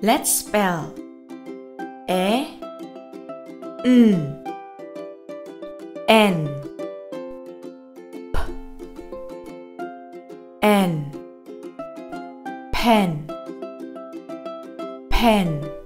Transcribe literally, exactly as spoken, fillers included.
Let's spell A, N, N, P, N, pen, pen.